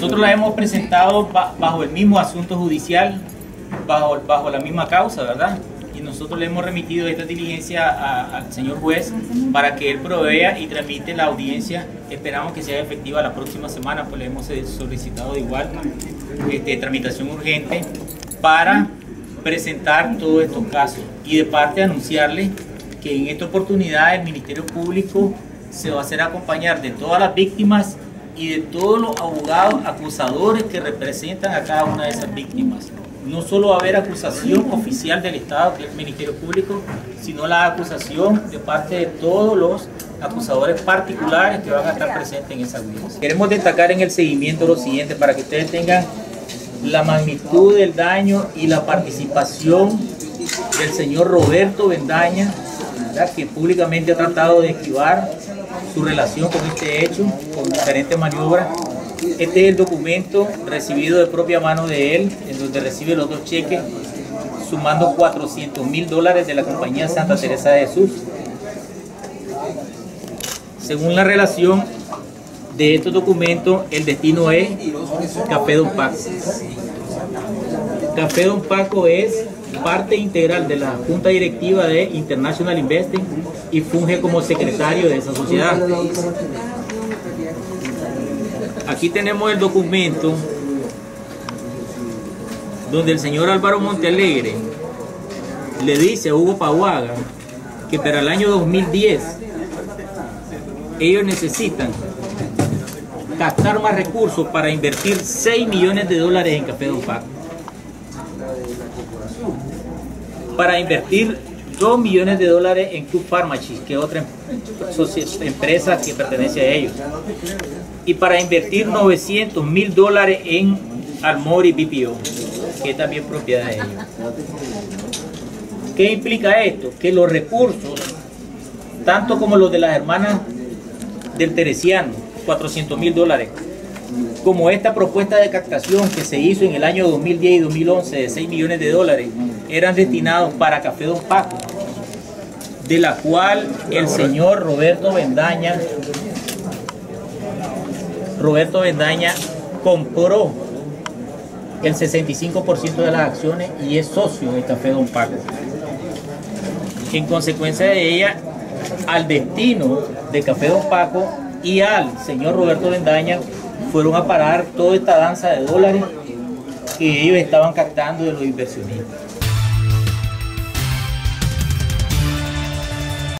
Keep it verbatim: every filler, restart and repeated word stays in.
Nosotros la hemos presentado bajo el mismo asunto judicial, bajo, bajo la misma causa, ¿verdad? Y nosotros le hemos remitido esta diligencia a, al señor juez para que él provea y tramite la audiencia. Esperamos que sea efectiva la próxima semana, pues le hemos solicitado igual este, tramitación urgente para presentar todos estos casos. Y de parte anunciarles que en esta oportunidad el Ministerio Público se va a hacer acompañar de todas las víctimas y de todos los abogados acusadores que representan a cada una de esas víctimas. No solo va a haber acusación oficial del Estado, que es el Ministerio Público, sino la acusación de parte de todos los acusadores particulares que van a estar presentes en esa audiencia. Queremos destacar en el seguimiento lo siguiente para que ustedes tengan la magnitud del daño y la participación del señor Roberto Bendaña, ¿verdad?, que públicamente ha tratado de esquivar su relación con este hecho, con diferentes maniobras. Este es el documento recibido de propia mano de él, en donde recibe los dos cheques, sumando cuatrocientos mil dólares de la compañía Santa Teresa de Jesús. Según la relación de estos documentos, el destino es Café Don Paco. Café Don Paco es parte integral de la Junta Directiva de International Investing y funge como secretario de esa sociedad. Aquí tenemos el documento donde el señor Álvaro Montealegre le dice a Hugo Paguagua que para el año dos mil diez ellos necesitan gastar más recursos para invertir seis millones de dólares en Café Don Paco, para invertir dos millones de dólares en Club Pharmacies, que es otra empresa que pertenece a ellos, y para invertir novecientos mil dólares en Armory B P O, que es también propiedad de ellos. ¿Qué implica esto? Que los recursos, tanto como los de las hermanas del Teresiano, cuatrocientos mil dólares, como esta propuesta de captación que se hizo en el año dos mil diez y dos mil once de seis millones de dólares, eran destinados para Café Don Paco, de la cual el señor Roberto Bendaña Roberto Bendaña compró el sesenta y cinco por ciento de las acciones y es socio de Café Don Paco. En consecuencia de ella, al destino de Café Don Paco y al señor Roberto Bendaña fueron a parar toda esta danza de dólares que ellos estaban captando de los inversionistas.